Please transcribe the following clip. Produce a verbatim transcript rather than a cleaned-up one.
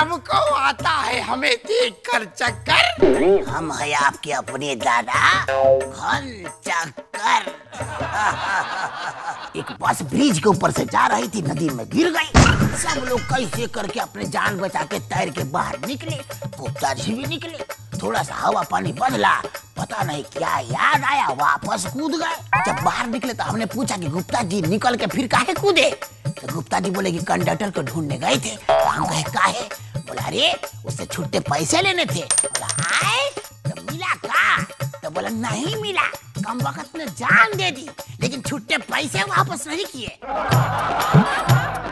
हमको आता है हमें देखकर चक्कर। हम है आपके अपने दादा घनचक्कर। एक बस ब्रिज के ऊपर से जा रही थी, नदी में गिर गई। सब लोग कैसे करके अपने जान बचा के तैर के बाहर निकले। गुप्ता जी भी निकले, थोड़ा सा हवा पानी बदला, पता नहीं क्या याद आया, वापस कूद गए। जब बाहर निकले तो हमने पूछा कि गुप्ता जी निकल के फिर काहे कूदे? तो गुप्ता जी बोले कि कंडक्टर को ढूंढने गए थे। हम कहे काहे? बोला अरे उससे छुट्टे पैसे लेने थे। बोला आए तो मिला का? तो बोला नहीं मिला, कम वक्त में जान दे दी लेकिन छुट्टे पैसे वापस नहीं किए।